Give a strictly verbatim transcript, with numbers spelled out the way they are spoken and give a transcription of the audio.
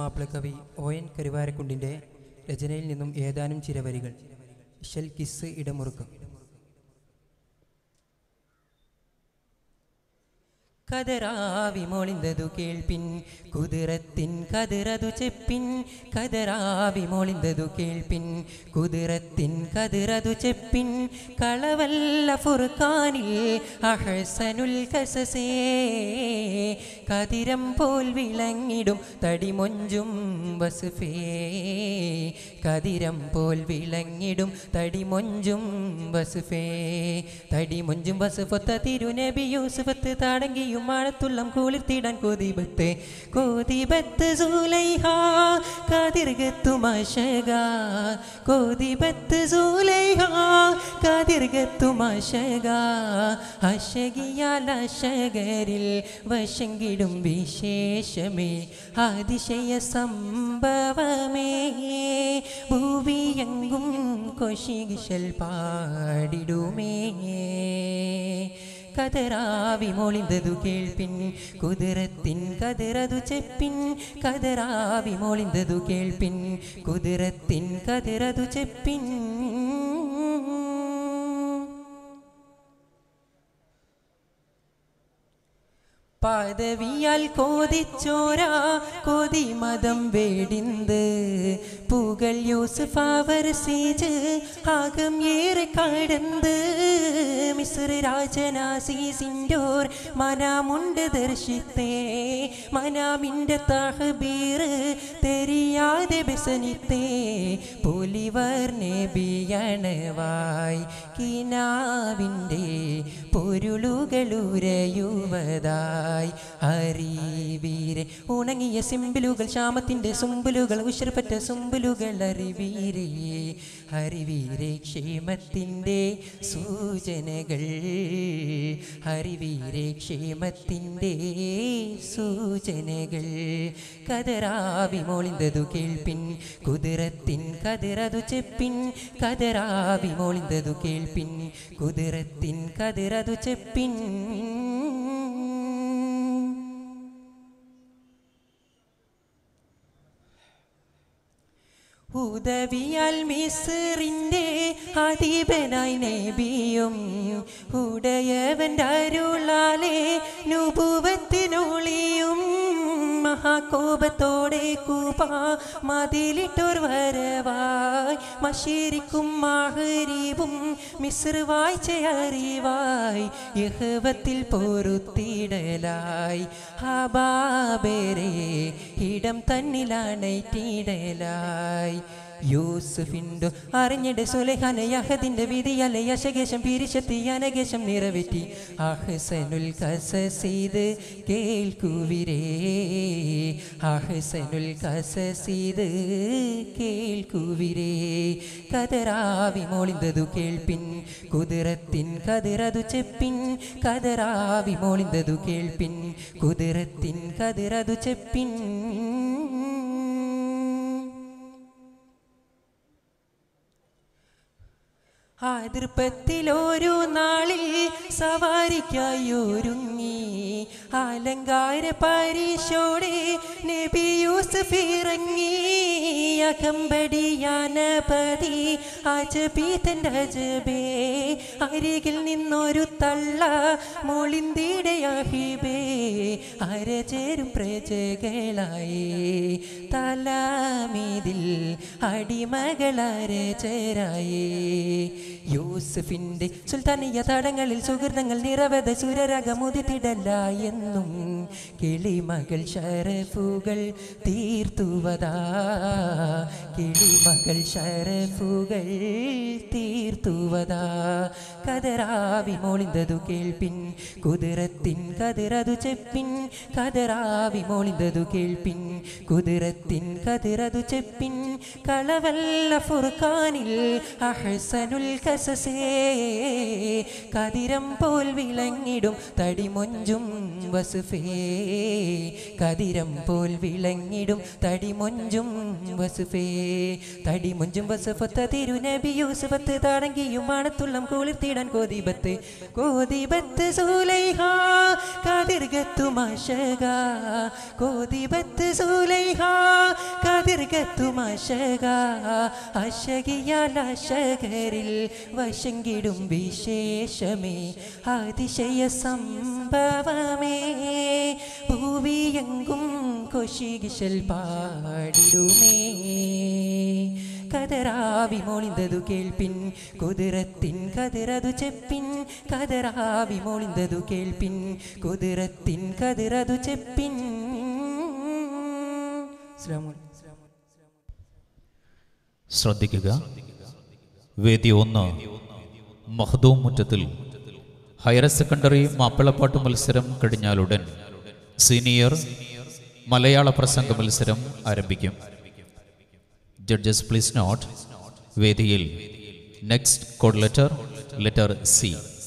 മാപ്പിളകവി O N കരുവാരക്കുണ്ടിൻ്റെ രചനയിൽ നിന്നും ഏതാനും ചില വരികൾ. ഷെൽ കിസ് ഇടമുറുക്കം. കതരാവി മോളിന്തതു കേൾപ്പിൻ കുതിരത്തിൻ കതിരതു ചെപ്പിൻ. കതരാവി മോളിന്തതു കേൾപ്പിൻ കുതിരത്തിൻ കതിരതു ചെപ്പിൻ. കളവല്ല ഫുർഖാനിൽ അഹ്സനുൽ ഖസസേ കതിരം പോൽ വിളങ്ങിടും തടിമൊഞ്ചും വസ്ഫേ. കതിരം പോൽ വിളങ്ങിടും തടിമൊഞ്ചും വസ്ഫേ. തടിമൊഞ്ചും വസ്ഫൊത്ത തിരുനബി യൂസുഫത്ത് താടങ്കിയും മാഴത്തുള്ളം കുളിർത്തിടാൻ കോതിബത്ത് കോതിബത്ത് സുലൈഹ കാതിർഗത്തുമാശക. കോതിബത്ത് സുലൈഹ കാതിർഗത്തുമാശക അശകിയാൽ അശകരിൽ വശങ്കിടും വിശേഷമേ അതിശയ സംഭവമേ. ഭൂവിയെങ്കും കൊശികിശൽ പാടിടുമേ. കതരാവി മോളിന്തതു കേൾപ്പിൻ കുതിരത്തിൻ കതിരതു ചെപ്പിൻ. കതരാവി മോളിന്തതു കേൾപ്പിൻ കുതിരത്തിൻ കതിരതു ചെപ്പിൻ. പദവിയാൽ കോതിച്ചോരാ കോതി മതം വേടിന്ത് പൂകൾ യൂസുഫാവർ സീജ് ആകം ഏറെ കടന്ത്. മിസ്ര രാജനാസീസിൻ്റോർ മനാമുണ്ട് ദർശിത്തേ മനാമിൻ്റെ തഹബീർ തെരിയാതെ ബസനിത്തേ. പുലിവർ നബിയണവായ് കിനാവിൻ്റെ പൊരുളുകളുരയുവതായി അറിവീരെ. ഉണങ്ങിയ സിമ്പിലുകൾ ക്ഷാമത്തിൻ്റെ സുമ്പിലുകൾ ഉഷർപ്പറ്റ സുമ്പിലുകൾ അറിവീരെ. അറിവീരെ ക്ഷേമത്തിൻ്റെ സൂചനകൾ അറിവീരെ ക്ഷേമത്തിൻ്റെ സൂചനകൾ. കതരാവി മോളിന്തതു കേൾപ്പിൻ കുതിരത്തിൻ കതിരതു ചെപ്പിൻ. കതരാവി മോളിന്തതു കേൾപ്പിൻ കുതിരത്തിൻ കതിരതു ചെപ്പിൻ. ഉദവിയാൽ മിസ്റിൻ്റെ അധിപനായി നബിയും ഉടയവൻ്റെ അരുളാലെ നുബുവത്തിനൊളിയും. മഹാകോപത്തോടെ കൂപ മതിലിട്ടോർ വരവായി മഷീരിക്കും മഹരീബും മിസ്ർ വായിച്ച അറിവായി യഹവത്തിൽ പൊറുത്തിടലായി ഹബാബേരെ ഇടം തന്നിലാണൈറ്റിടലായി. യൂസുഫിൻ്റെ അറിഞ്ഞിട സുലൈഹാനെ യഹദിൻ്റെ വിധിയല്ലേ യശകേശം പിരിശത്തി അനകേശം നിറവേറ്റി അഹ്സനുൽ ഖസസീദ് കേൾക്കുവിരേ. അഹ്സനുൽ ഖസസീദ് കേൾക്കുവിരേ. കതരാവി മോളിന്തതു കേൾപ്പിൻ കുതിരത്തിൻ കതിരതു ചെപ്പിൻ. കതരാവി മോളിന്തതു കേൾപ്പിൻ കുതിരത്തിൻ കതിരതു ചെപ്പിൻ. അതിർപ്പത്തിലൊരു നാളിൽ സവാരിക്കായൊരുങ്ങി അലങ്കാര പരീശോടെ നബി യൂസുഫിറങ്ങി. അകമ്പടിയാനപതി അജബീതൻ്റെ അജബേ അരികിൽ നിന്നൊരു തള്ള മോളിന്തിയുടെ അഹിബേ. അരചേരും പ്രജകളായി തലാമീതിൽ അടിമകളരചരായി. യൂസുഫിൻ്റെ സുൽത്താനിയ തടങ്ങളിൽ സുഹൃതങ്ങൾ നിരവധി സുരരകമുതിത്തിടലായെന്നും കിളിമകൾ ഷറഫുകൾ തീർത്തുവതാ. കിളിമകൾ ഷറഫുകൾ തീർത്തുവതാ. കതരാവി മോളിന്തതു കേൾപ്പിൻ കുതിരത്തിൻ കതിരതു ചെപ്പിൻ. കതരാവി മോളിന്തതു കേൾപ്പിൻ കുതിരത്തിൻ കതിരതു ചെപ്പിൻ. കളവല്ല ഫുർഖാനിൽ അഹ്സനുൽ ഖസസേ കതിരം പോൽ വിളങ്ങിടും തടിമൊഞ്ചും വസ്ഫേ. കതിരം പോൽ വിളങ്ങിടും തടിമൊഞ്ചും വസ്ഫേ. തടിമൊഞ്ചും വസ്ഫത്ത തിരുനബി യൂസുഫത്ത് താടങ്കിയും മാണത്തുള്ളം കുളിർത്തിടാൻ കോതിബത്ത് കോതിബത്ത് സുലൈഹ കാതിർഗത്തുമാശക. കോതിബത്ത് സുലൈഹ ശകത്തുമാശക ആശകിയാൽ ആശകരിൽ വശങ്കിടും വിശേഷമേ അതിശയ സംഭവമേ ഭൂവിയെങ്കും കൊശികിശൽ പാടിടുമേ കതരാവി മോളിന്തതു കേൾപ്പിൻ കുതിരത്തിൻ കതിരതു ചെപ്പിൻ കതരാവി മോളിന്തതു കേൾപ്പിൻ കുതിരത്തിൻ കതിരതു ചെപ്പിൻ ശ്രദ്ധിക്കുക വേദി ഒന്ന് മഹ്ദൂം മുറ്റത്തിൽ ഹയർ സെക്കൻഡറി മാപ്പിളപ്പാട്ട് മത്സരം കഴിഞ്ഞാലുടൻ സീനിയർ മലയാള പ്രസംഗ മത്സരം ആരംഭിക്കും. Judges, please note, Vediyil. Next code letter, letter C.